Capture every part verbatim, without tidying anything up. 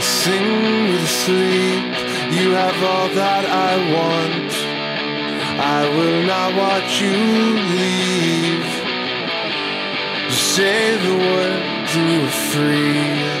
You sing me to sleep. You have all that I want. I will not watch you leave. You say the words and you are free.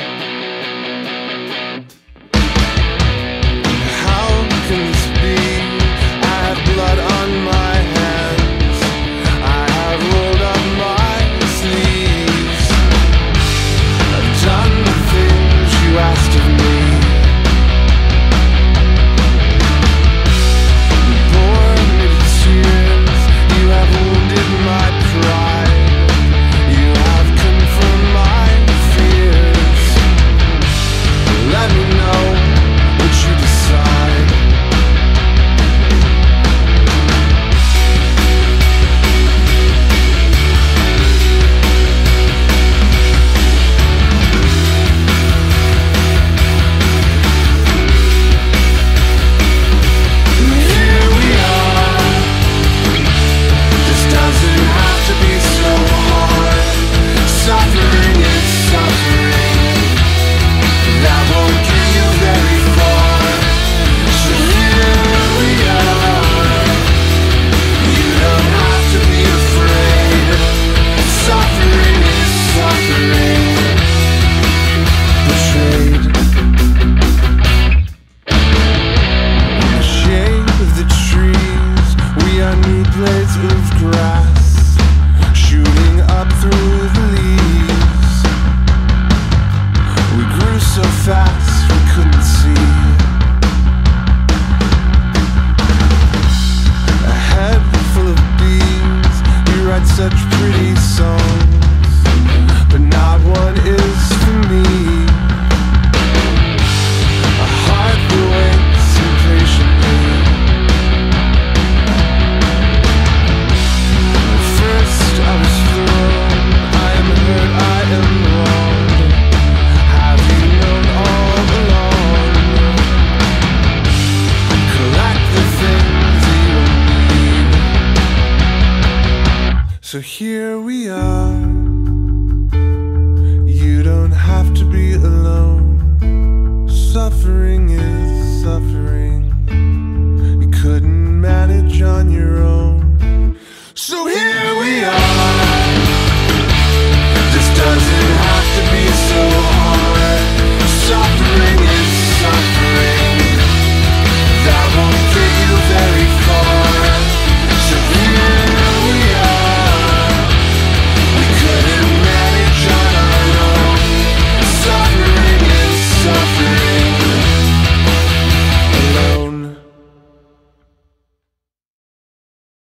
Blades of grass shooting up through the leaves. We grew so fast we couldn't see. A head full of beans, you write such pretty songs, but not one is for me. A heart that waits impatiently. So here we are. You don't have to be alone. Suffering is suffering. You couldn't manage on your own.